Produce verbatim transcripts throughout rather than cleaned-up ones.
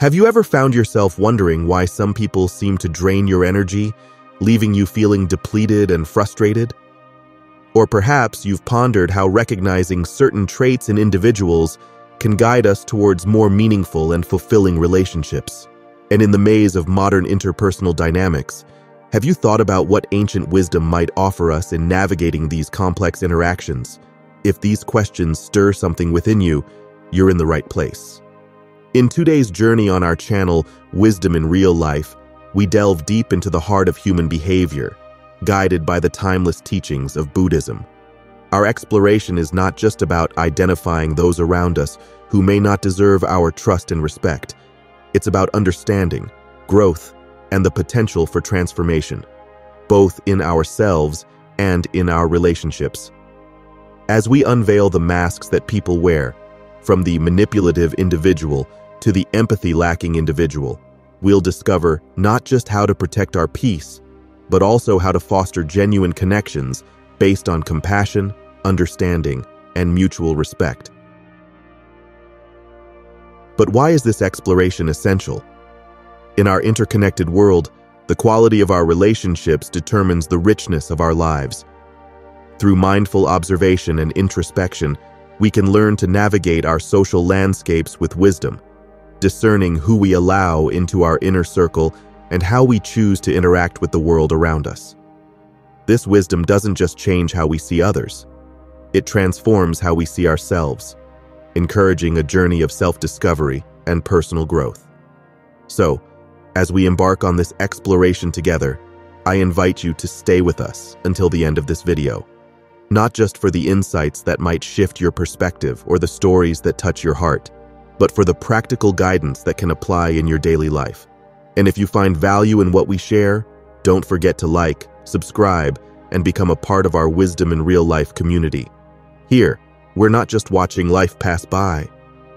Have you ever found yourself wondering why some people seem to drain your energy, leaving you feeling depleted and frustrated? Or perhaps you've pondered how recognizing certain traits in individuals can guide us towards more meaningful and fulfilling relationships. And in the maze of modern interpersonal dynamics, have you thought about what ancient wisdom might offer us in navigating these complex interactions? If these questions stir something within you, you're in the right place. In today's journey on our channel, Wisdom in Real Life, we delve deep into the heart of human behavior, guided by the timeless teachings of Buddhism. Our exploration is not just about identifying those around us who may not deserve our trust and respect. It's about understanding, growth, and the potential for transformation, both in ourselves and in our relationships. As we unveil the masks that people wear, from the manipulative individual to the empathy-lacking individual, we'll discover not just how to protect our peace, but also how to foster genuine connections based on compassion, understanding, and mutual respect. But why is this exploration essential? In our interconnected world, the quality of our relationships determines the richness of our lives. Through mindful observation and introspection, we can learn to navigate our social landscapes with wisdom, discerning who we allow into our inner circle and how we choose to interact with the world around us. This wisdom doesn't just change how we see others. It transforms how we see ourselves, encouraging a journey of self-discovery and personal growth. So, as we embark on this exploration together, I invite you to stay with us until the end of this video. Not just for the insights that might shift your perspective or the stories that touch your heart, but for the practical guidance that can apply in your daily life. And if you find value in what we share, don't forget to like, subscribe, and become a part of our Wisdom in Real Life community. Here, we're not just watching life pass by,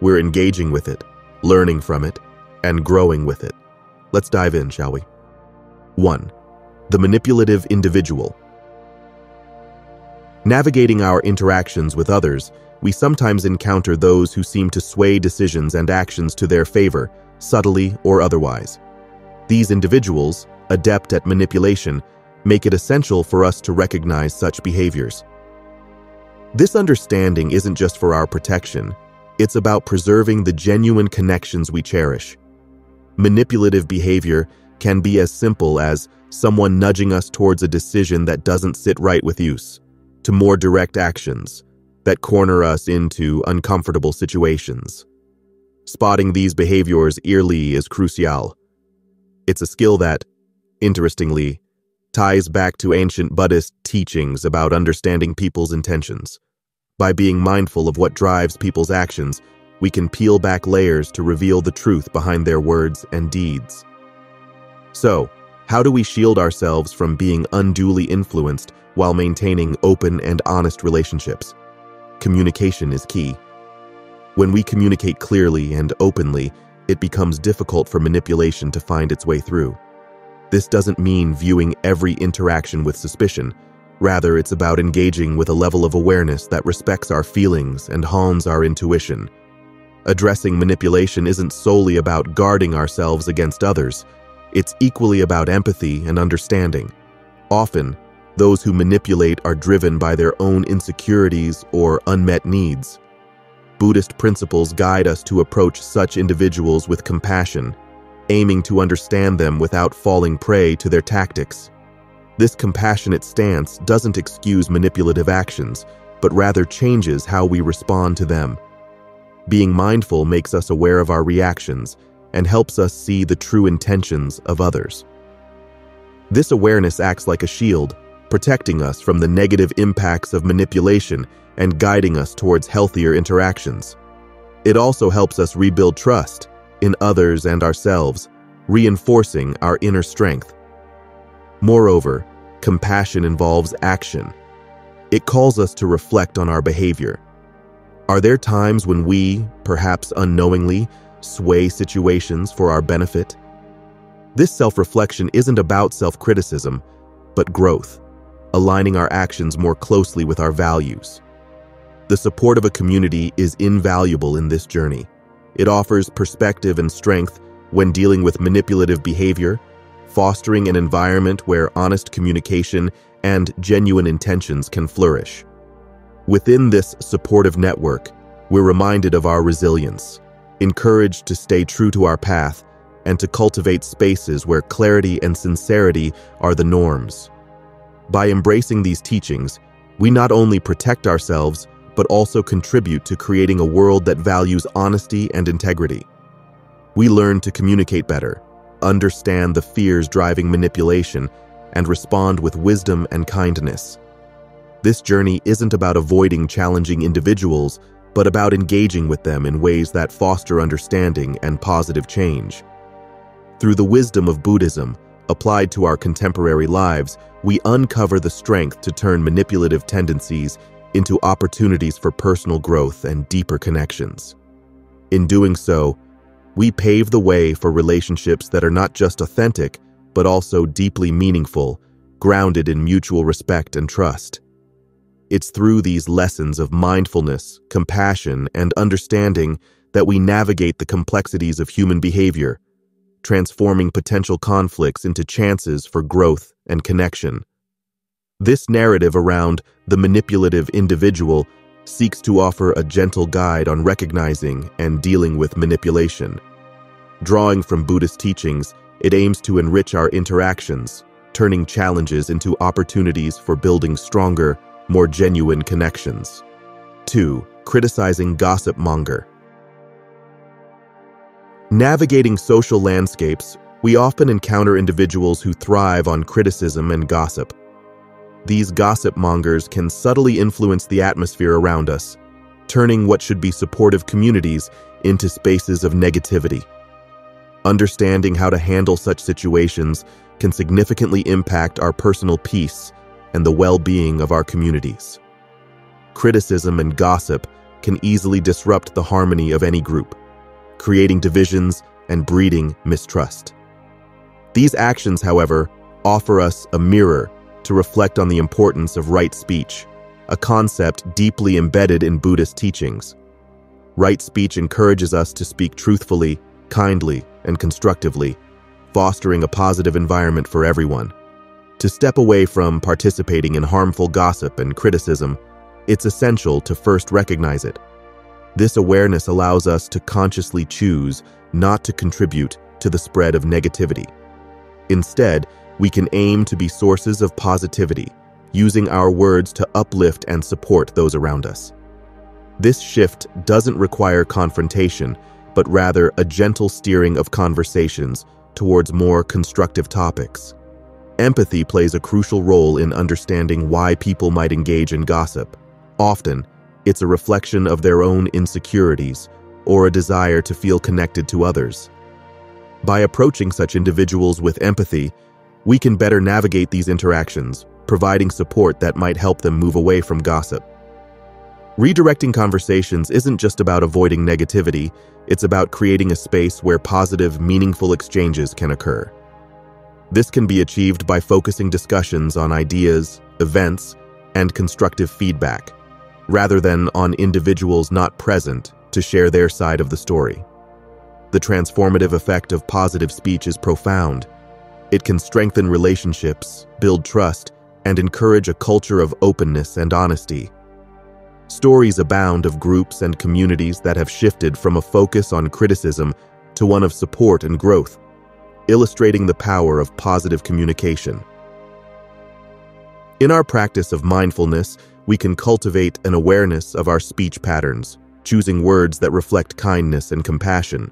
we're engaging with it, learning from it, and growing with it. Let's dive in, shall we? one. The manipulative individual. Navigating our interactions with others, we sometimes encounter those who seem to sway decisions and actions to their favor, subtly or otherwise. These individuals, adept at manipulation, make it essential for us to recognize such behaviors. This understanding isn't just for our protection, it's about preserving the genuine connections we cherish. Manipulative behavior can be as simple as someone nudging us towards a decision that doesn't sit right with us, to more direct actions that corner us into uncomfortable situations. Spotting these behaviors early is crucial. It's a skill that, interestingly, ties back to ancient Buddhist teachings about understanding people's intentions. By being mindful of what drives people's actions, we can peel back layers to reveal the truth behind their words and deeds. So, how do we shield ourselves from being unduly influenced while maintaining open and honest relationships? Communication is key. When we communicate clearly and openly, it becomes difficult for manipulation to find its way through. This doesn't mean viewing every interaction with suspicion. Rather, it's about engaging with a level of awareness that respects our feelings and hones our intuition. Addressing manipulation isn't solely about guarding ourselves against others. It's equally about empathy and understanding. Often, those who manipulate are driven by their own insecurities or unmet needs. Buddhist principles guide us to approach such individuals with compassion, aiming to understand them without falling prey to their tactics. This compassionate stance doesn't excuse manipulative actions, but rather changes how we respond to them. Being mindful makes us aware of our reactions and helps us see the true intentions of others. This awareness acts like a shield, protecting us from the negative impacts of manipulation and guiding us towards healthier interactions. It also helps us rebuild trust in others and ourselves, reinforcing our inner strength. Moreover, compassion involves action. It calls us to reflect on our behavior. Are there times when we, perhaps unknowingly, sway situations for our benefit? This self-reflection isn't about self-criticism, but growth, aligning our actions more closely with our values. The support of a community is invaluable in this journey. It offers perspective and strength, When dealing with manipulative behavior, fostering an environment where honest communication and genuine intentions can flourish. Within this supportive network, we're reminded of our resilience, encouraged to stay true to our path, and to cultivate spaces where clarity and sincerity are the norms. By embracing these teachings, we not only protect ourselves, but also contribute to creating a world that values honesty and integrity. We learn to communicate better, understand the fears driving manipulation, and respond with wisdom and kindness. This journey isn't about avoiding challenging individuals, but about engaging with them in ways that foster understanding and positive change. Through the wisdom of Buddhism, applied to our contemporary lives, we uncover the strength to turn manipulative tendencies into opportunities for personal growth and deeper connections. In doing so, we pave the way for relationships that are not just authentic, but also deeply meaningful, grounded in mutual respect and trust. It's through these lessons of mindfulness, compassion, and understanding that we navigate the complexities of human behavior, transforming potential conflicts into chances for growth and connection. This narrative around the manipulative individual seeks to offer a gentle guide on recognizing and dealing with manipulation. Drawing from Buddhist teachings, it aims to enrich our interactions, turning challenges into opportunities for building stronger, more genuine connections. Two. Criticizing gossip monger. Navigating social landscapes, we often encounter individuals who thrive on criticism and gossip. These gossip mongers can subtly influence the atmosphere around us, turning what should be supportive communities into spaces of negativity. Understanding how to handle such situations can significantly impact our personal peace and the well-being of our communities. Criticism and gossip can easily disrupt the harmony of any group, creating divisions and breeding mistrust. These actions, however, offer us a mirror to reflect on the importance of right speech, a concept deeply embedded in Buddhist teachings. Right speech encourages us to speak truthfully, kindly, and constructively, fostering a positive environment for everyone. To step away from participating in harmful gossip and criticism, it's essential to first recognize it. This awareness allows us to consciously choose not to contribute to the spread of negativity. Instead, we can aim to be sources of positivity, using our words to uplift and support those around us. This shift doesn't require confrontation, but rather a gentle steering of conversations towards more constructive topics. Empathy plays a crucial role in understanding why people might engage in gossip. Often, it's a reflection of their own insecurities or a desire to feel connected to others. By approaching such individuals with empathy, we can better navigate these interactions, providing support that might help them move away from gossip. Redirecting conversations isn't just about avoiding negativity, it's about creating a space where positive, meaningful exchanges can occur. This can be achieved by focusing discussions on ideas, events, and constructive feedback, rather than on individuals not present to share their side of the story. The transformative effect of positive speech is profound. It can strengthen relationships, build trust, and encourage a culture of openness and honesty. Stories abound of groups and communities that have shifted from a focus on criticism to one of support and growth, illustrating the power of positive communication. In our practice of mindfulness, we can cultivate an awareness of our speech patterns, choosing words that reflect kindness and compassion.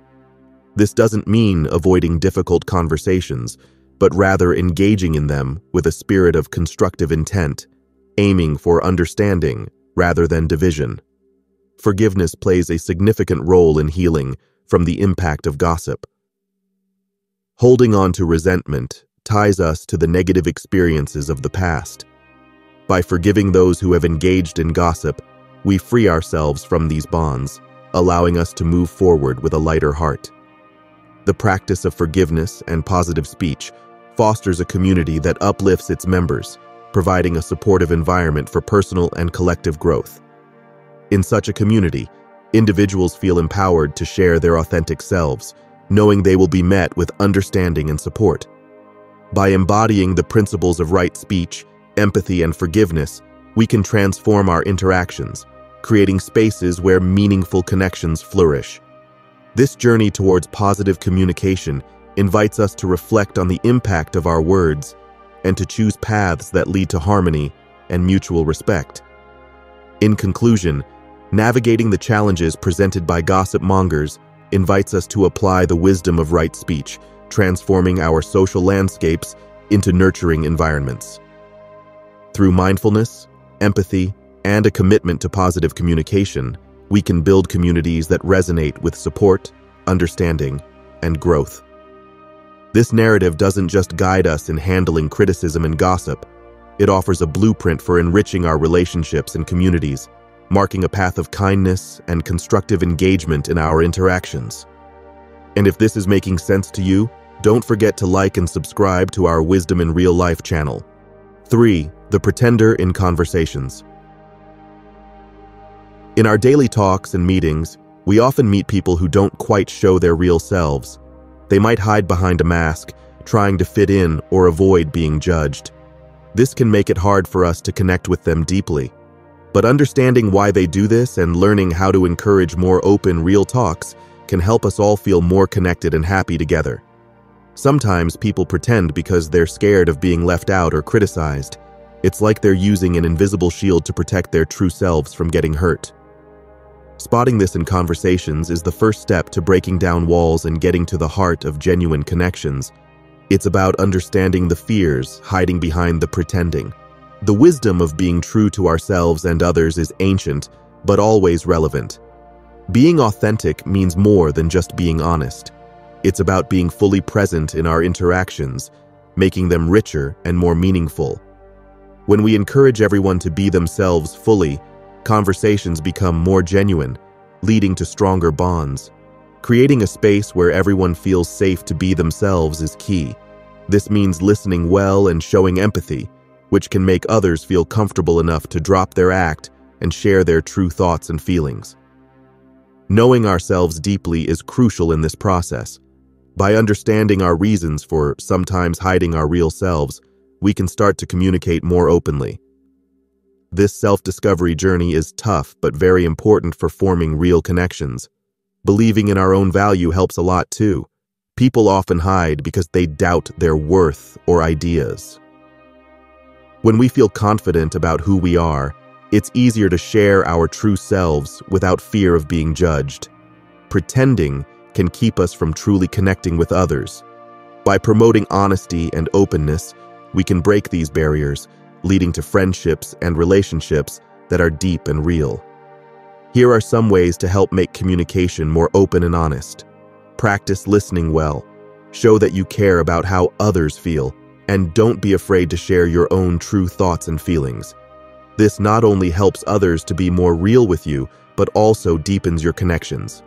This doesn't mean avoiding difficult conversations, but rather engaging in them with a spirit of constructive intent, aiming for understanding rather than division. Forgiveness plays a significant role in healing from the impact of gossip. Holding on to resentment ties us to the negative experiences of the past. By forgiving those who have engaged in gossip, we free ourselves from these bonds, allowing us to move forward with a lighter heart. The practice of forgiveness and positive speech fosters a community that uplifts its members, providing a supportive environment for personal and collective growth. In such a community, individuals feel empowered to share their authentic selves, knowing they will be met with understanding and support. By embodying the principles of right speech, empathy, and forgiveness, we can transform our interactions, creating spaces where meaningful connections flourish. This journey towards positive communication invites us to reflect on the impact of our words and to choose paths that lead to harmony and mutual respect. In conclusion, navigating the challenges presented by gossip mongers invites us to apply the wisdom of right speech, transforming our social landscapes into nurturing environments. Through mindfulness, empathy, and a commitment to positive communication, we can build communities that resonate with support, understanding, and growth. This narrative doesn't just guide us in handling criticism and gossip, it offers a blueprint for enriching our relationships and communities, marking a path of kindness and constructive engagement in our interactions. And if this is making sense to you, don't forget to like and subscribe to our Wisdom in Real Life channel. three. The Pretender in Conversations. In our daily talks and meetings, we often meet people who don't quite show their real selves. They might hide behind a mask, trying to fit in or avoid being judged. This can make it hard for us to connect with them deeply. But understanding why they do this and learning how to encourage more open, real talks can help us all feel more connected and happy together. Sometimes people pretend because they're scared of being left out or criticized. It's like they're using an invisible shield to protect their true selves from getting hurt. Spotting this in conversations is the first step to breaking down walls and getting to the heart of genuine connections. It's about understanding the fears hiding behind the pretending. The wisdom of being true to ourselves and others is ancient, but always relevant. Being authentic means more than just being honest. It's about being fully present in our interactions, making them richer and more meaningful. When we encourage everyone to be themselves fully, conversations become more genuine, leading to stronger bonds. Creating a space where everyone feels safe to be themselves is key. This means listening well and showing empathy, which can make others feel comfortable enough to drop their act and share their true thoughts and feelings. Knowing ourselves deeply is crucial in this process. By understanding our reasons for sometimes hiding our real selves, we can start to communicate more openly. This self-discovery journey is tough but very important for forming real connections. Believing in our own value helps a lot too. People often hide because they doubt their worth or ideas. When we feel confident about who we are, it's easier to share our true selves without fear of being judged. Pretending can keep us from truly connecting with others. By promoting honesty and openness, we can break these barriers, leading to friendships and relationships that are deep and real. Here are some ways to help make communication more open and honest. Practice listening well. Show that you care about how others feel, and don't be afraid to share your own true thoughts and feelings. This not only helps others to be more real with you, but also deepens your connections.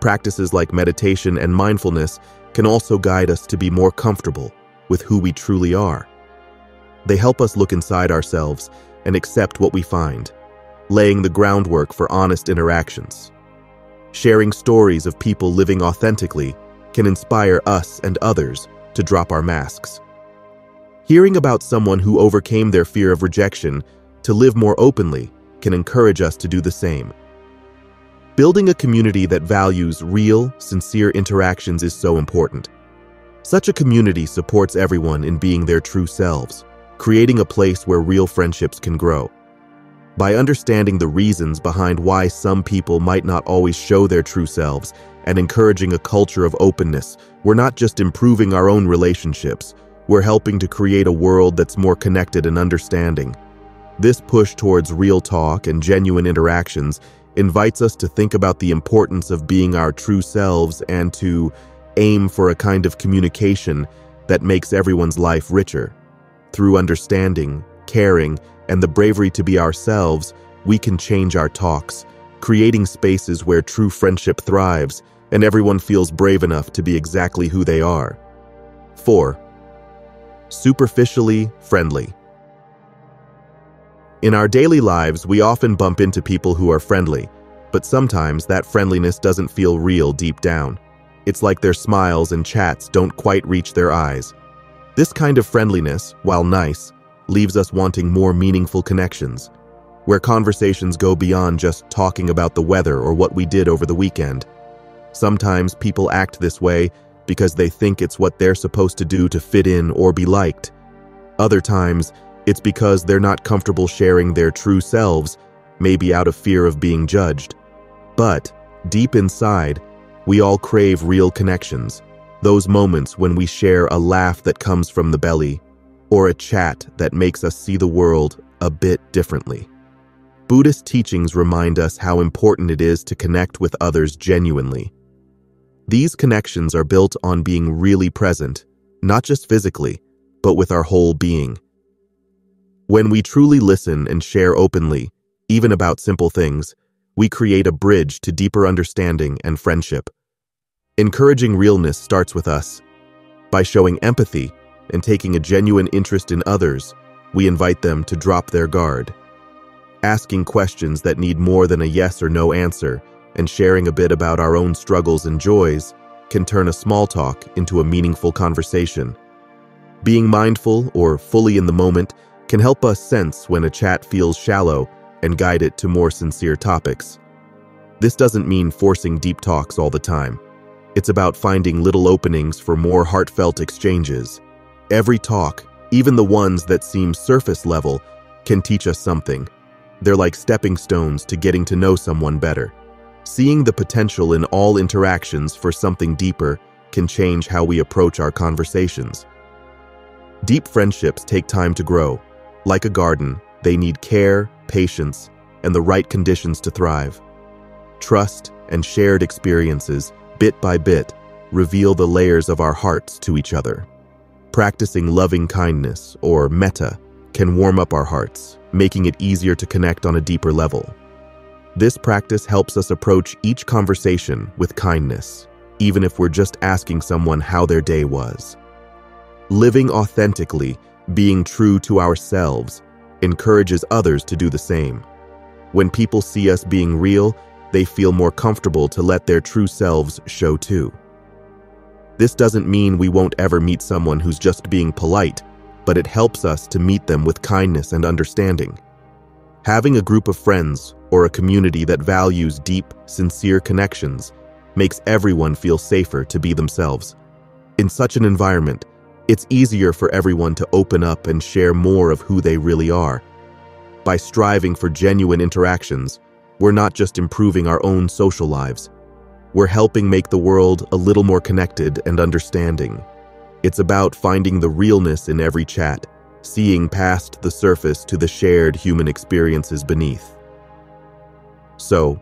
Practices like meditation and mindfulness can also guide us to be more comfortable with who we truly are. They help us look inside ourselves and accept what we find, laying the groundwork for honest interactions. Sharing stories of people living authentically can inspire us and others to drop our masks. Hearing about someone who overcame their fear of rejection to live more openly can encourage us to do the same. Building a community that values real, sincere interactions is so important. Such a community supports everyone in being their true selves, creating a place where real friendships can grow. By understanding the reasons behind why some people might not always show their true selves and encouraging a culture of openness, we're not just improving our own relationships, we're helping to create a world that's more connected and understanding. This push towards real talk and genuine interactions invites us to think about the importance of being our true selves and to aim for a kind of communication that makes everyone's life richer. Through understanding, caring, and the bravery to be ourselves, we can change our talks, creating spaces where true friendship thrives and everyone feels brave enough to be exactly who they are. Four. Superficially friendly. In our daily lives, we often bump into people who are friendly, but sometimes that friendliness doesn't feel real deep down. it's like their smiles and chats don't quite reach their eyes. This kind of friendliness, while nice, leaves us wanting more meaningful connections, where conversations go beyond just talking about the weather or what we did over the weekend. Sometimes people act this way because they think it's what they're supposed to do to fit in or be liked. Other times, it's because they're not comfortable sharing their true selves, maybe out of fear of being judged. But, deep inside, we all crave real connections, those moments when we share a laugh that comes from the belly, or a chat that makes us see the world a bit differently. Buddhist teachings remind us how important it is to connect with others genuinely. These connections are built on being really present, not just physically, but with our whole being. When we truly listen and share openly, even about simple things, we create a bridge to deeper understanding and friendship. Encouraging realness starts with us. By showing empathy and taking a genuine interest in others, we invite them to drop their guard. Asking questions that need more than a yes or no answer and sharing a bit about our own struggles and joys can turn a small talk into a meaningful conversation. Being mindful or fully in the moment can help us sense when a chat feels shallow and guide it to more sincere topics. This doesn't mean forcing deep talks all the time. It's about finding little openings for more heartfelt exchanges. Every talk, even the ones that seem surface level, can teach us something. They're like stepping stones to getting to know someone better. Seeing the potential in all interactions for something deeper can change how we approach our conversations. Deep friendships take time to grow. Like a garden, they need care, patience, and the right conditions to thrive. Trust and shared experiences, bit by bit, reveal the layers of our hearts to each other. Practicing loving kindness, or metta, can warm up our hearts, making it easier to connect on a deeper level. This practice helps us approach each conversation with kindness, even if we're just asking someone how their day was. Living authentically, being true to ourselves, encourages others to do the same. When people see us being real, they feel more comfortable to let their true selves show too. This doesn't mean we won't ever meet someone who's just being polite, but it helps us to meet them with kindness and understanding. Having a group of friends or a community that values deep, sincere connections makes everyone feel safer to be themselves. In such an environment, it's easier for everyone to open up and share more of who they really are. By striving for genuine interactions, we're not just improving our own social lives. We're helping make the world a little more connected and understanding. It's about finding the realness in every chat, seeing past the surface to the shared human experiences beneath. So,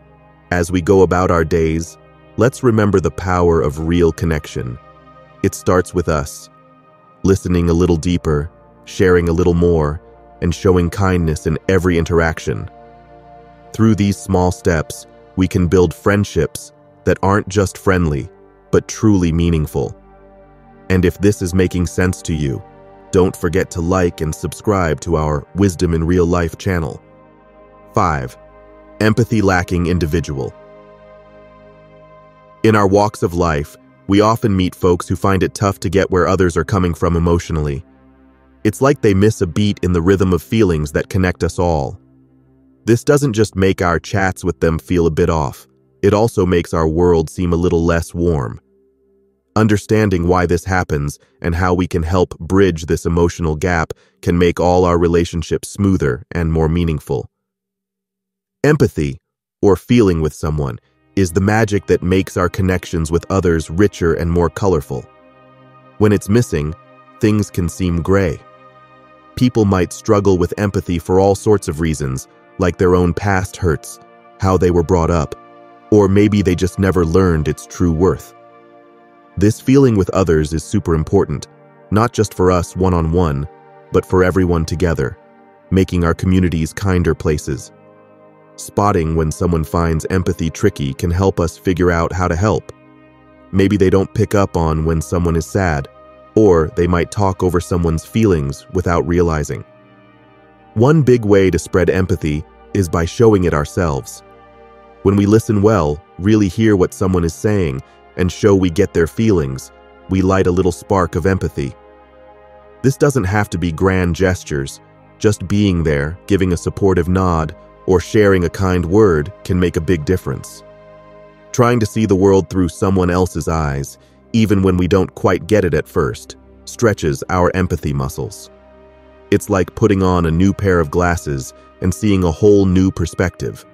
as we go about our days, let's remember the power of real connection. It starts with us, listening a little deeper, sharing a little more, and showing kindness in every interaction. Through these small steps, we can build friendships that aren't just friendly, but truly meaningful. And if this is making sense to you, don't forget to like and subscribe to our Wisdom in Real Life channel. five. Empathy-lacking individual. In our walks of life, we often meet folks who find it tough to get where others are coming from emotionally. It's like they miss a beat in the rhythm of feelings that connect us all. This doesn't just make our chats with them feel a bit off, it also makes our world seem a little less warm. Understanding why this happens and how we can help bridge this emotional gap can make all our relationships smoother and more meaningful. Empathy, or feeling with someone, is the magic that makes our connections with others richer and more colorful. When it's missing, things can seem gray. People might struggle with empathy for all sorts of reasons, like their own past hurts, how they were brought up, or maybe they just never learned its true worth. This feeling with others is super important, not just for us one-on-one, but for everyone together, making our communities kinder places. Spotting when someone finds empathy tricky can help us figure out how to help. Maybe they don't pick up on when someone is sad, or they might talk over someone's feelings without realizing. One big way to spread empathy is by showing it ourselves. When we listen well, really hear what someone is saying, and show we get their feelings, we light a little spark of empathy. This doesn't have to be grand gestures. Just being there, giving a supportive nod, or sharing a kind word can make a big difference. Trying to see the world through someone else's eyes, even when we don't quite get it at first, stretches our empathy muscles. It's like putting on a new pair of glasses and seeing a whole new perspective.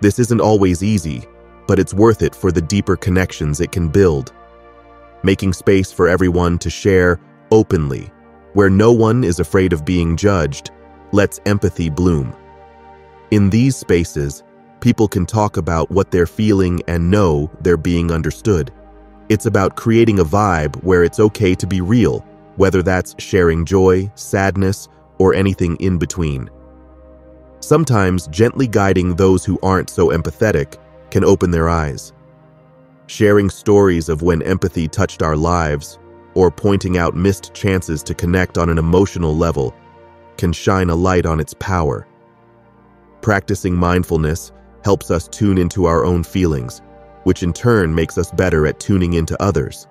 This isn't always easy, but it's worth it for the deeper connections it can build. Making space for everyone to share openly, where no one is afraid of being judged, lets empathy bloom. In these spaces, people can talk about what they're feeling and know they're being understood. It's about creating a vibe where it's okay to be real, whether that's sharing joy, sadness, or anything in between. Sometimes gently guiding those who aren't so empathetic can open their eyes. Sharing stories of when empathy touched our lives, or pointing out missed chances to connect on an emotional level, can shine a light on its power. Practicing mindfulness helps us tune into our own feelings, which in turn makes us better at tuning into others.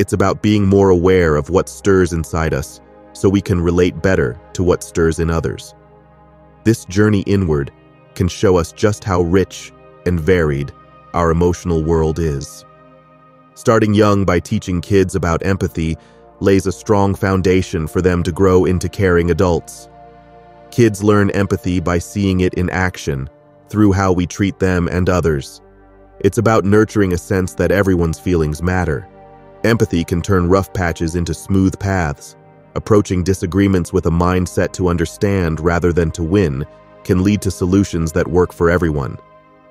It's about being more aware of what stirs inside us so we can relate better to what stirs in others. This journey inward can show us just how rich and varied our emotional world is. Starting young by teaching kids about empathy lays a strong foundation for them to grow into caring adults. Kids learn empathy by seeing it in action, through how we treat them and others. It's about nurturing a sense that everyone's feelings matter. Empathy can turn rough patches into smooth paths. Approaching disagreements with a mindset to understand rather than to win can lead to solutions that work for everyone.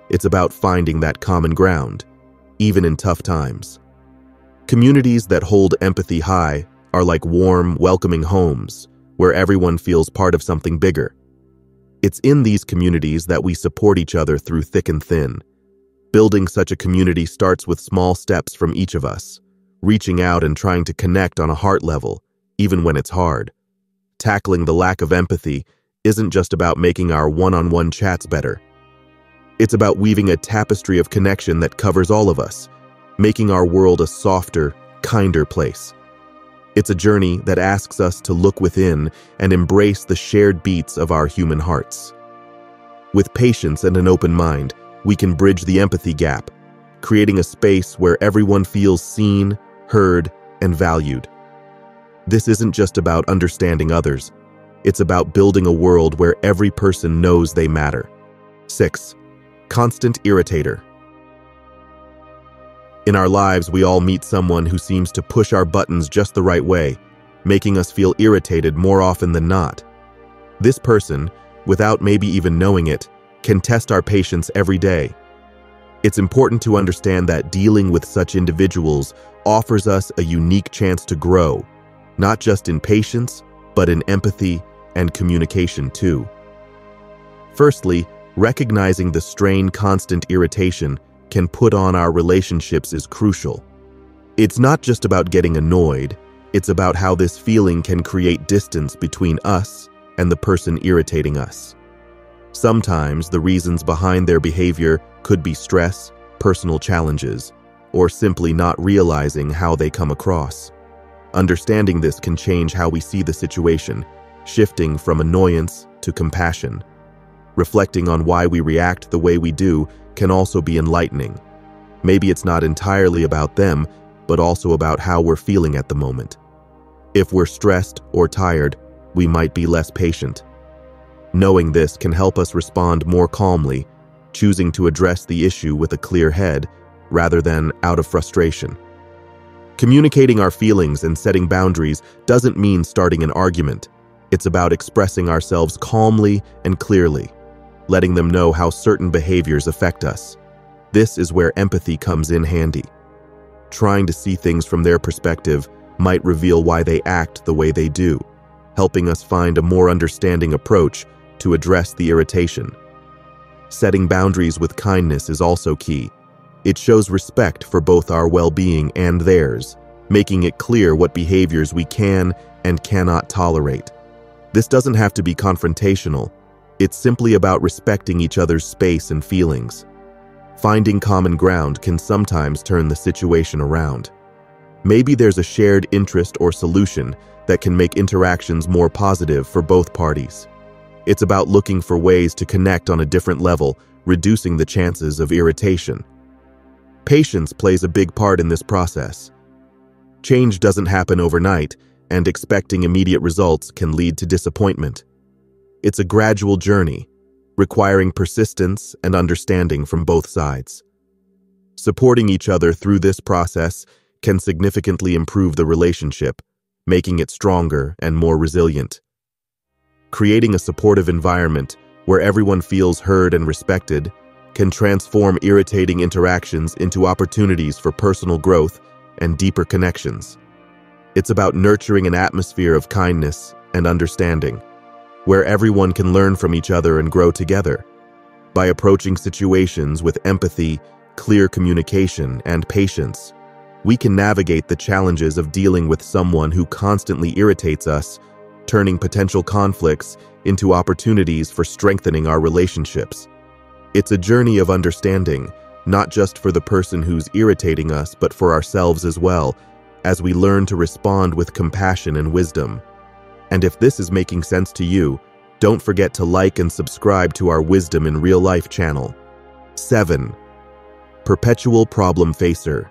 It's about finding that common ground, even in tough times. Communities that hold empathy high are like warm, welcoming homes where everyone feels part of something bigger. It's in these communities that we support each other through thick and thin. Building such a community starts with small steps from each of us, reaching out and trying to connect on a heart level, even when it's hard. Tackling the lack of empathy isn't just about making our one-on-one chats better. It's about weaving a tapestry of connection that covers all of us, making our world a softer, kinder place. It's a journey that asks us to look within and embrace the shared beats of our human hearts. With patience and an open mind, we can bridge the empathy gap, creating a space where everyone feels seen, heard, and valued. This isn't just about understanding others. It's about building a world where every person knows they matter. Six. Constant irritator. In our lives, we all meet someone who seems to push our buttons just the right way, making us feel irritated more often than not. This person, without maybe even knowing it, can test our patience every day. It's important to understand that dealing with such individuals offers us a unique chance to grow, not just in patience, but in empathy and communication too. Firstly, recognizing the strain constant irritation can put on our relationships is crucial. It's not just about getting annoyed, it's about how this feeling can create distance between us and the person irritating us. Sometimes the reasons behind their behavior could be stress, personal challenges, or simply not realizing how they come across. Understanding this can change how we see the situation, shifting from annoyance to compassion. Reflecting on why we react the way we do can also be enlightening. Maybe it's not entirely about them, but also about how we're feeling at the moment. If we're stressed or tired, we might be less patient. Knowing this can help us respond more calmly, choosing to address the issue with a clear head rather than out of frustration. Communicating our feelings and setting boundaries doesn't mean starting an argument. It's about expressing ourselves calmly and clearly, letting them know how certain behaviors affect us. This is where empathy comes in handy. Trying to see things from their perspective might reveal why they act the way they do, helping us find a more understanding approach to address the irritation. Setting boundaries with kindness is also key. It shows respect for both our well-being and theirs, making it clear what behaviors we can and cannot tolerate. This doesn't have to be confrontational. It's simply about respecting each other's space and feelings. Finding common ground can sometimes turn the situation around. Maybe there's a shared interest or solution that can make interactions more positive for both parties. It's about looking for ways to connect on a different level, reducing the chances of irritation. Patience plays a big part in this process. Change doesn't happen overnight, and expecting immediate results can lead to disappointment. It's a gradual journey, requiring persistence and understanding from both sides. Supporting each other through this process can significantly improve the relationship, making it stronger and more resilient. Creating a supportive environment where everyone feels heard and respected can transform irritating interactions into opportunities for personal growth and deeper connections. It's about nurturing an atmosphere of kindness and understanding, where everyone can learn from each other and grow together. By approaching situations with empathy, clear communication, and patience, we can navigate the challenges of dealing with someone who constantly irritates us, turning potential conflicts into opportunities for strengthening our relationships. It's a journey of understanding, not just for the person who's irritating us, but for ourselves as well, as we learn to respond with compassion and wisdom. And if this is making sense to you, don't forget to like and subscribe to our Wisdom in Real Life channel. seven. Perpetual Problem Facer.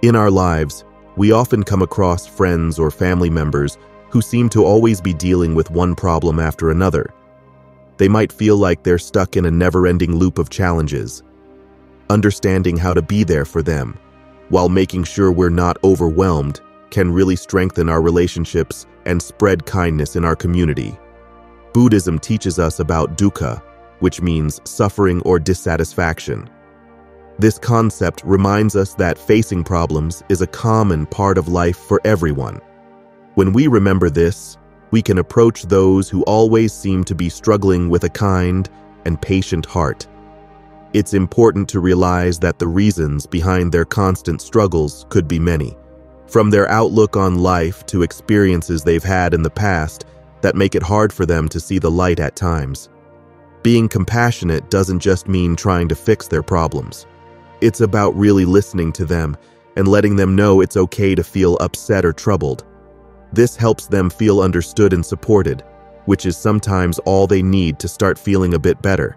In our lives, we often come across friends or family members who seem to always be dealing with one problem after another. They might feel like they're stuck in a never-ending loop of challenges. Understanding how to be there for them, while making sure we're not overwhelmed, can really strengthen our relationships and spread kindness in our community. Buddhism teaches us about dukkha, which means suffering or dissatisfaction. This concept reminds us that facing problems is a common part of life for everyone. When we remember this, we can approach those who always seem to be struggling with a kind and patient heart. It's important to realize that the reasons behind their constant struggles could be many, from their outlook on life to experiences they've had in the past that make it hard for them to see the light at times. Being compassionate doesn't just mean trying to fix their problems. It's about really listening to them and letting them know it's okay to feel upset or troubled. This helps them feel understood and supported, which is sometimes all they need to start feeling a bit better.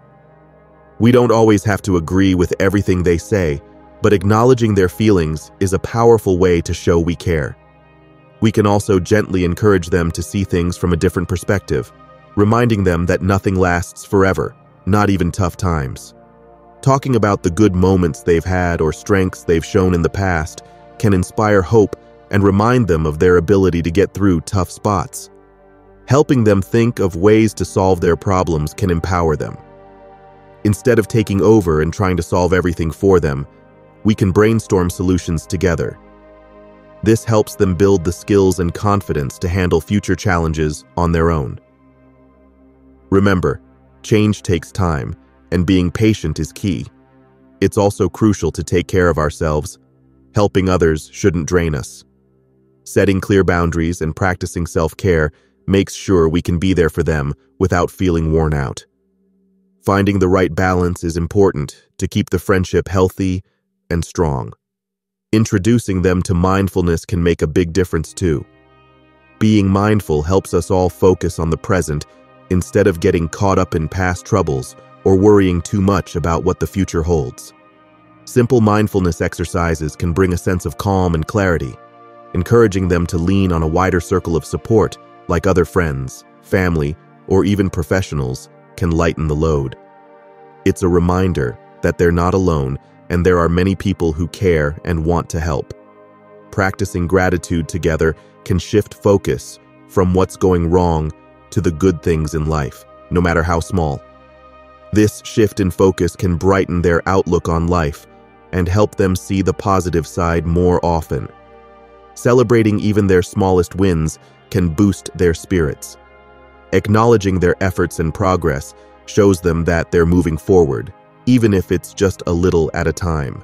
We don't always have to agree with everything they say, but acknowledging their feelings is a powerful way to show we care. We can also gently encourage them to see things from a different perspective, reminding them that nothing lasts forever, not even tough times. Talking about the good moments they've had or strengths they've shown in the past can inspire hope and remind them of their ability to get through tough spots. Helping them think of ways to solve their problems can empower them. Instead of taking over and trying to solve everything for them, we can brainstorm solutions together. This helps them build the skills and confidence to handle future challenges on their own. Remember, change takes time, and being patient is key. It's also crucial to take care of ourselves. Helping others shouldn't drain us. Setting clear boundaries and practicing self-care makes sure we can be there for them without feeling worn out. Finding the right balance is important to keep the friendship healthy and strong. Introducing them to mindfulness can make a big difference too. Being mindful helps us all focus on the present instead of getting caught up in past troubles or worrying too much about what the future holds. Simple mindfulness exercises can bring a sense of calm and clarity, encouraging them to lean on a wider circle of support, like other friends, family, or even professionals, can lighten the load. It's a reminder that they're not alone and there are many people who care and want to help. Practicing gratitude together can shift focus from what's going wrong to the good things in life, no matter how small. This shift in focus can brighten their outlook on life and help them see the positive side more often. Celebrating even their smallest wins can boost their spirits. Acknowledging their efforts and progress shows them that they're moving forward, even if it's just a little at a time.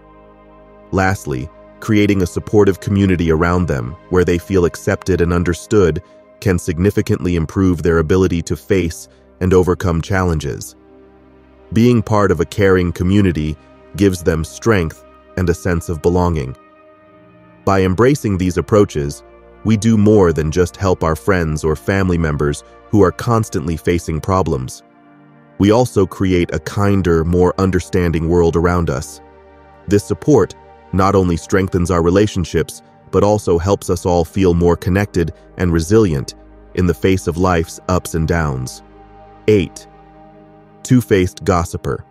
Lastly, creating a supportive community around them where they feel accepted and understood can significantly improve their ability to face and overcome challenges. Being part of a caring community gives them strength and a sense of belonging. By embracing these approaches, we do more than just help our friends or family members who are constantly facing problems. We also create a kinder, more understanding world around us. This support not only strengthens our relationships, but also helps us all feel more connected and resilient in the face of life's ups and downs. eight. Two-faced gossiper.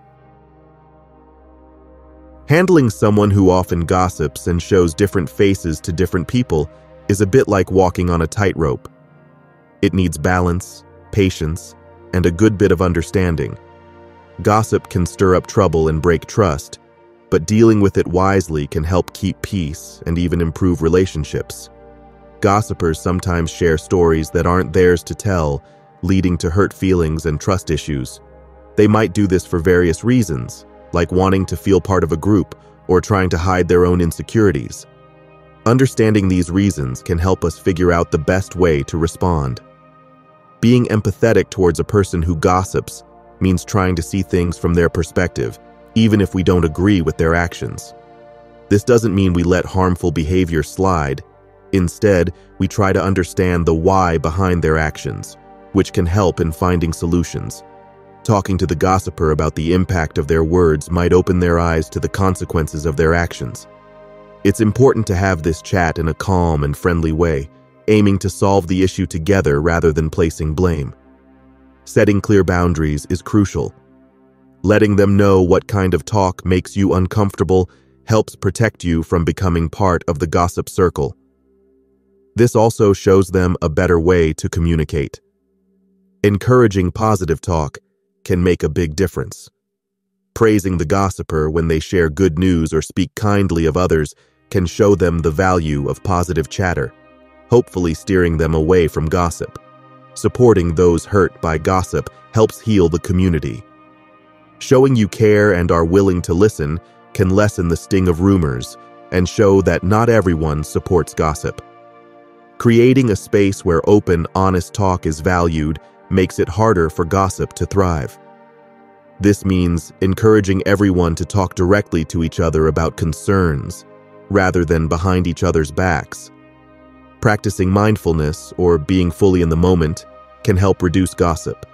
Handling someone who often gossips and shows different faces to different people is a bit like walking on a tightrope. It needs balance, patience, and a good bit of understanding. Gossip can stir up trouble and break trust, but dealing with it wisely can help keep peace and even improve relationships. Gossipers sometimes share stories that aren't theirs to tell, leading to hurt feelings and trust issues. They might do this for various reasons, like wanting to feel part of a group or trying to hide their own insecurities. Understanding these reasons can help us figure out the best way to respond. Being empathetic towards a person who gossips means trying to see things from their perspective, even if we don't agree with their actions. This doesn't mean we let harmful behavior slide. Instead, we try to understand the why behind their actions, which can help in finding solutions. Talking to the gossiper about the impact of their words might open their eyes to the consequences of their actions. It's important to have this chat in a calm and friendly way, aiming to solve the issue together rather than placing blame. Setting clear boundaries is crucial. Letting them know what kind of talk makes you uncomfortable helps protect you from becoming part of the gossip circle. This also shows them a better way to communicate. Encouraging positive talk can make a big difference. Praising the gossiper when they share good news or speak kindly of others can show them the value of positive chatter, hopefully steering them away from gossip. Supporting those hurt by gossip helps heal the community. Showing you care and are willing to listen can lessen the sting of rumors and show that not everyone supports gossip. Creating a space where open, honest talk is valued makes it harder for gossip to thrive. This means encouraging everyone to talk directly to each other about concerns, rather than behind each other's backs. Practicing mindfulness or being fully in the moment can help reduce gossip.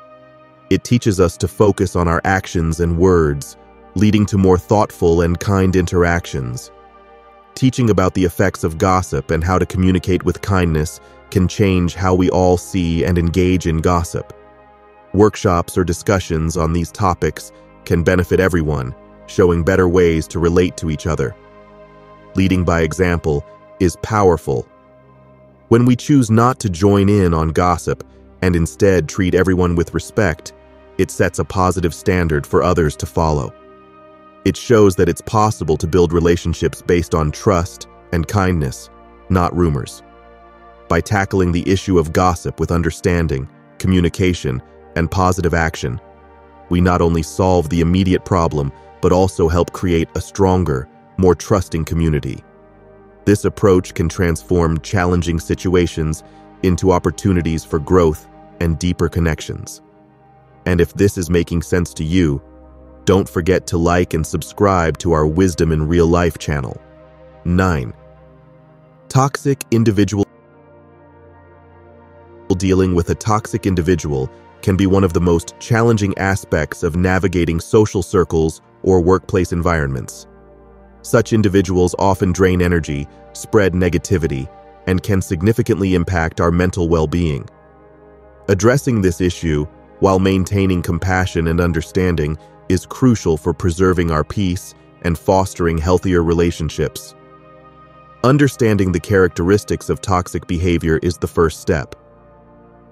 It teaches us to focus on our actions and words, leading to more thoughtful and kind interactions. Teaching about the effects of gossip and how to communicate with kindness can change how we all see and engage in gossip. Workshops or discussions on these topics can benefit everyone, showing better ways to relate to each other. Leading by example is powerful. When we choose not to join in on gossip, and instead treat everyone with respect, it sets a positive standard for others to follow. It shows that it's possible to build relationships based on trust and kindness, not rumors. By tackling the issue of gossip with understanding, communication, and positive action, we not only solve the immediate problem, but also help create a stronger, more trusting community. This approach can transform challenging situations into opportunities for growth and deeper connections. And if this is making sense to you, don't forget to like and subscribe to our Wisdom in Real Life channel. nine. Toxic individual. Dealing with a toxic individual can be one of the most challenging aspects of navigating social circles or workplace environments. Such individuals often drain energy, spread negativity, and can significantly impact our mental well-being. Addressing this issue while maintaining compassion and understanding is crucial for preserving our peace and fostering healthier relationships. Understanding the characteristics of toxic behavior is the first step.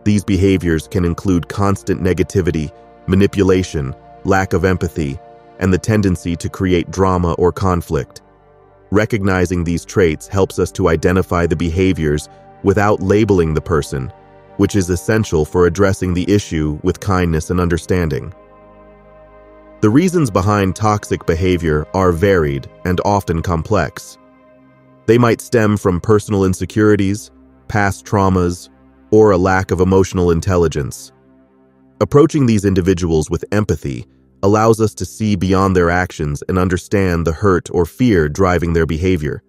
These behaviors can include constant negativity, manipulation, lack of empathy, and the tendency to create drama or conflict. Recognizing these traits helps us to identify the behaviors without labeling the person, which is essential for addressing the issue with kindness and understanding. The reasons behind toxic behavior are varied and often complex. They might stem from personal insecurities, past traumas, or a lack of emotional intelligence. Approaching these individuals with empathy allows us to see beyond their actions and understand the hurt or fear driving their behavior.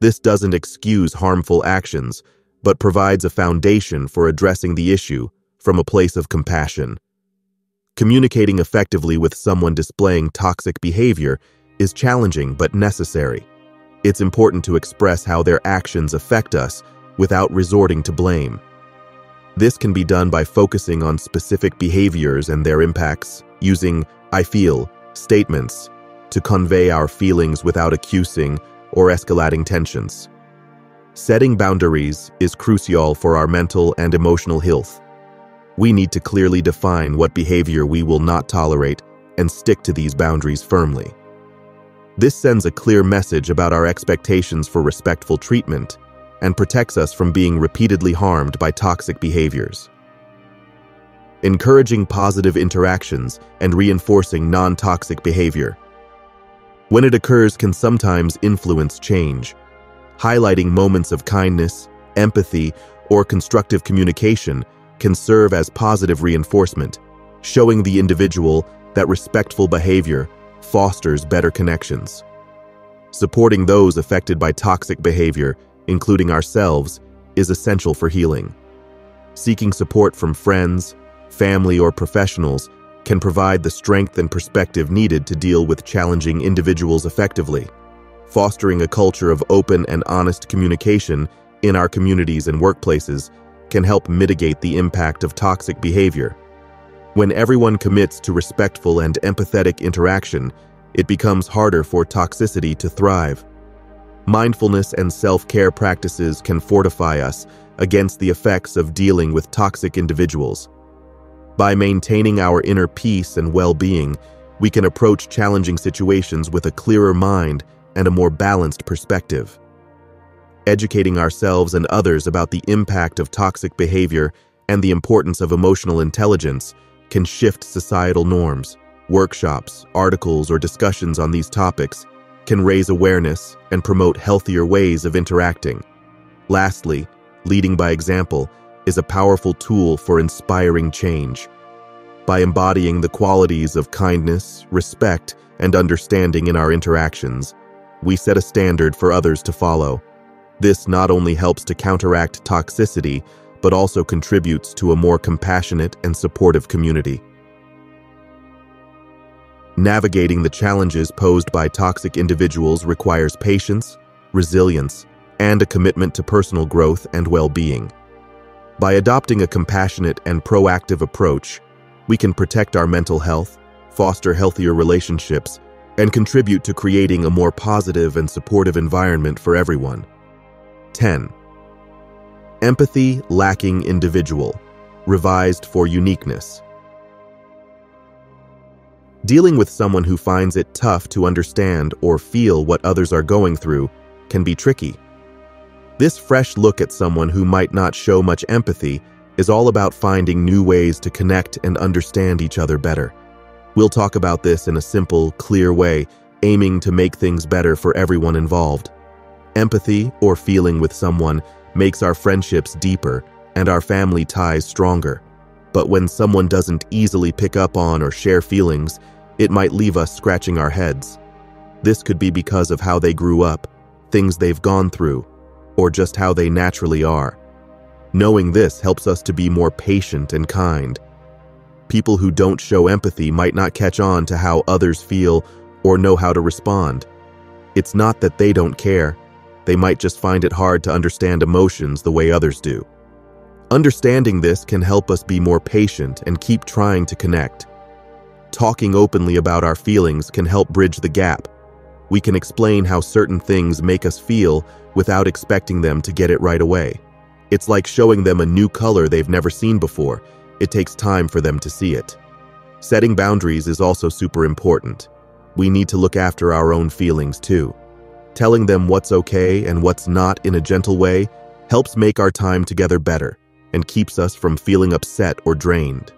This doesn't excuse harmful actions, but provides a foundation for addressing the issue from a place of compassion. Communicating effectively with someone displaying toxic behavior is challenging but necessary. It's important to express how their actions affect us without resorting to blame. This can be done by focusing on specific behaviors and their impacts, using "I feel" statements to convey our feelings without accusing or escalating tensions. Setting boundaries is crucial for our mental and emotional health. We need to clearly define what behavior we will not tolerate and stick to these boundaries firmly. This sends a clear message about our expectations for respectful treatment and protects us from being repeatedly harmed by toxic behaviors. Encouraging positive interactions and reinforcing non-toxic behavior. When it occurs can sometimes influence change. Highlighting moments of kindness, empathy, or constructive communication can serve as positive reinforcement, showing the individual that respectful behavior fosters better connections. Supporting those affected by toxic behavior, including ourselves, is essential for healing. Seeking support from friends, family, or professionals can provide the strength and perspective needed to deal with challenging individuals effectively. Fostering a culture of open and honest communication in our communities and workplaces can help mitigate the impact of toxic behavior. When everyone commits to respectful and empathetic interaction, it becomes harder for toxicity to thrive. Mindfulness and self-care practices can fortify us against the effects of dealing with toxic individuals. By maintaining our inner peace and well-being, we can approach challenging situations with a clearer mind and a more balanced perspective. Educating ourselves and others about the impact of toxic behavior and the importance of emotional intelligence can shift societal norms. Workshops, articles, or discussions on these topics can raise awareness and promote healthier ways of interacting. Lastly, leading by example is a powerful tool for inspiring change. By embodying the qualities of kindness, respect, and understanding in our interactions, we set a standard for others to follow. This not only helps to counteract toxicity, but also contributes to a more compassionate and supportive community. Navigating the challenges posed by toxic individuals requires patience, resilience, and a commitment to personal growth and well-being. By adopting a compassionate and proactive approach, we can protect our mental health, foster healthier relationships, and contribute to creating a more positive and supportive environment for everyone. ten. Empathy lacking individual, revised for uniqueness. Dealing with someone who finds it tough to understand or feel what others are going through can be tricky. This fresh look at someone who might not show much empathy is all about finding new ways to connect and understand each other better. We'll talk about this in a simple, clear way, aiming to make things better for everyone involved. Empathy, or feeling with someone, makes our friendships deeper and our family ties stronger. But when someone doesn't easily pick up on or share feelings, it might leave us scratching our heads. This could be because of how they grew up, things they've gone through, or just how they naturally are. Knowing this helps us to be more patient and kind. People who don't show empathy might not catch on to how others feel or know how to respond. It's not that they don't care. They might just find it hard to understand emotions the way others do. Understanding this can help us be more patient and keep trying to connect. Talking openly about our feelings can help bridge the gap. We can explain how certain things make us feel without expecting them to get it right away. It's like showing them a new color they've never seen before. It takes time for them to see it. Setting boundaries is also super important. We need to look after our own feelings too. Telling them what's okay and what's not in a gentle way helps make our time together better and keeps us from feeling upset or drained.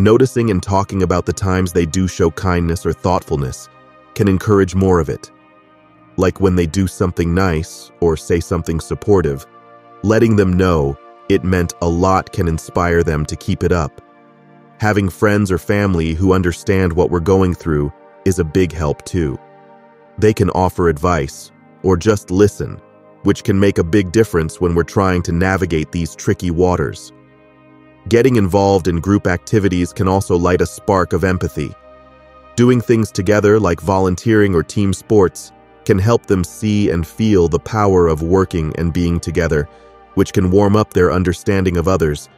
Noticing and talking about the times they do show kindness or thoughtfulness can encourage more of it. Like when they do something nice or say something supportive, letting them know it meant a lot can inspire them to keep it up. Having friends or family who understand what we're going through is a big help too. They can offer advice or just listen, which can make a big difference when we're trying to navigate these tricky waters. Getting involved in group activities can also light a spark of empathy. Doing things together like volunteering or team sports can help them see and feel the power of working and being together, which can warm up their understanding of others.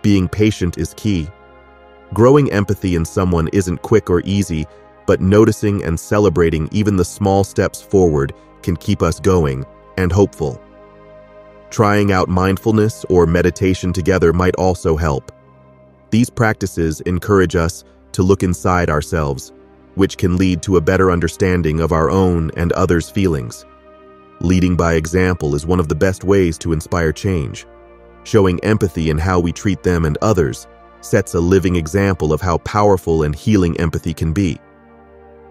Being patient is key. Growing empathy in someone isn't quick or easy, but noticing and celebrating even the small steps forward can keep us going and hopeful. Trying out mindfulness or meditation together might also help. These practices encourage us to look inside ourselves, which can lead to a better understanding of our own and others' feelings. Leading by example is one of the best ways to inspire change. Showing empathy in how we treat them and others sets a living example of how powerful and healing empathy can be.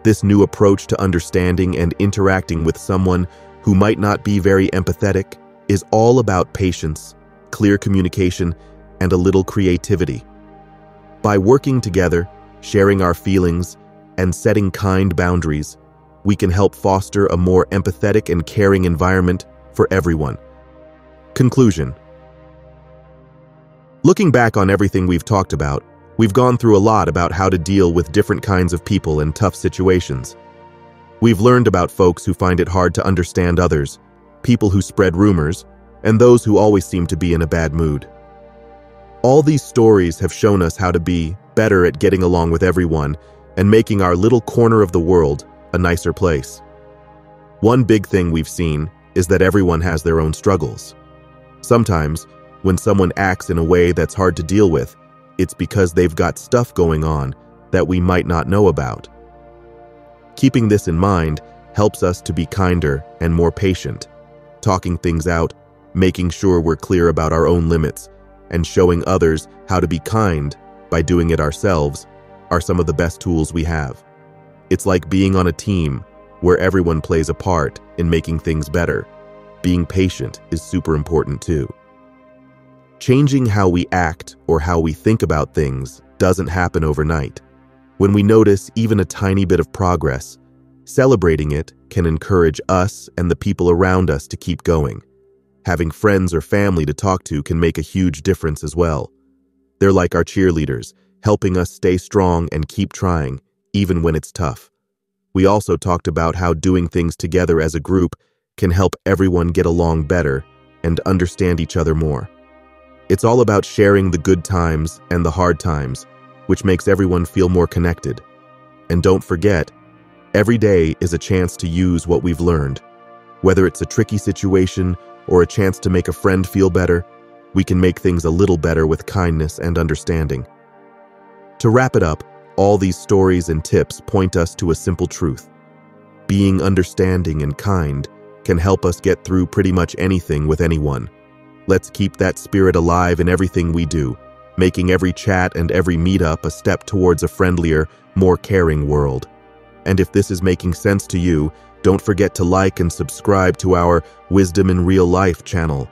This new approach to understanding and interacting with someone who might not be very empathetic is all about patience, clear communication, and a little creativity. By working together, sharing our feelings, and setting kind boundaries, we can help foster a more empathetic and caring environment for everyone. Conclusion. Looking back on everything we've talked about, we've gone through a lot about how to deal with different kinds of people in tough situations. We've learned about folks who find it hard to understand others, people who spread rumors, and those who always seem to be in a bad mood. All these stories have shown us how to be better at getting along with everyone and making our little corner of the world a nicer place. One big thing we've seen is that everyone has their own struggles. Sometimes, when someone acts in a way that's hard to deal with, it's because they've got stuff going on that we might not know about. Keeping this in mind helps us to be kinder and more patient, talking things out, making sure we're clear about our own limits, and showing others how to be kind by doing it ourselves are some of the best tools we have. It's like being on a team where everyone plays a part in making things better. Being patient is super important too. Changing how we act or how we think about things doesn't happen overnight. When we notice even a tiny bit of progress, celebrating it can encourage us and the people around us to keep going. Having friends or family to talk to can make a huge difference as well. They're like our cheerleaders, helping us stay strong and keep trying, even when it's tough. We also talked about how doing things together as a group can help everyone get along better and understand each other more. It's all about sharing the good times and the hard times, which makes everyone feel more connected. And don't forget, every day is a chance to use what we've learned. Whether it's a tricky situation or a chance to make a friend feel better, we can make things a little better with kindness and understanding. To wrap it up, all these stories and tips point us to a simple truth. Being understanding and kind can help us get through pretty much anything with anyone. Let's keep that spirit alive in everything we do, making every chat and every meetup a step towards a friendlier, more caring world. And if this is making sense to you, don't forget to like and subscribe to our Wisdom in Real Life channel.